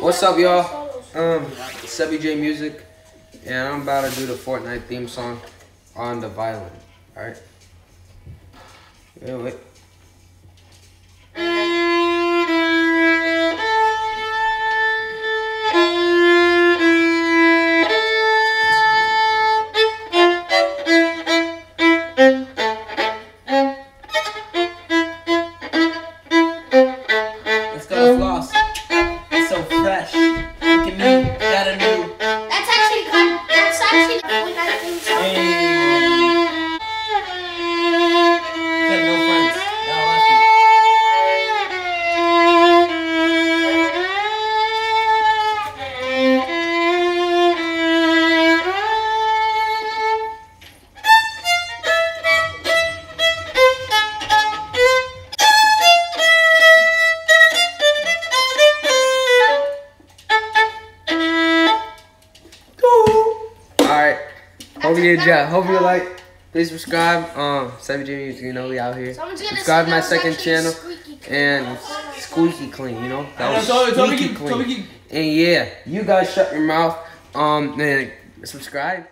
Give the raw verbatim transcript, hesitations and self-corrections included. What's up, y'all? Um, Sebby J Music, and I'm about to do the Fortnite theme song on the violin. All right. Wait, wait. Fresh. Look at me. Got a new. That's actually good. That's actually good. We got a new song. Hey. Got no friends. Not Hope you enjoy. Hope you like. Please subscribe. Um, Sebby J Music. You know we out here. Subscribe to my second channel and squeaky clean. You know that was squeaky clean. And yeah, you guys shut your mouth. Um, and subscribe.